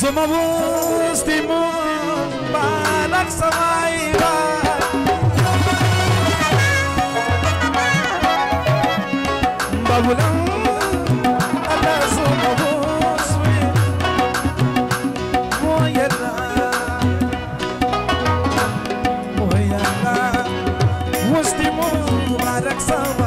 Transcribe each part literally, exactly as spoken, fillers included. Somos timón para Xamaiba. Babulam, ala somos we. Moyala, moyala, somos timón para Xamaiba.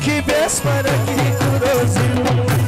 Ki besmara ki kurozim.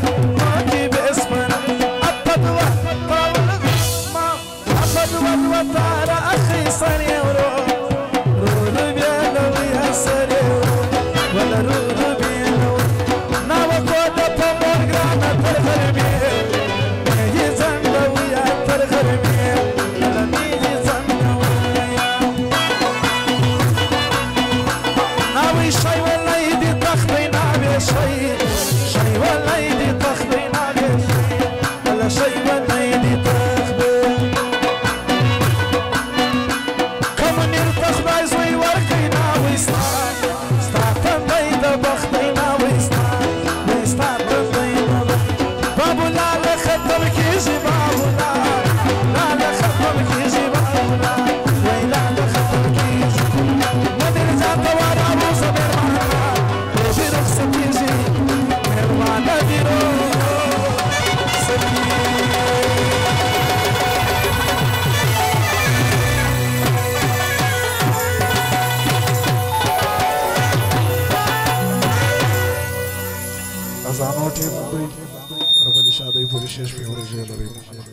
Zanoti, Rabbi Shadi, Purishes, Fiori,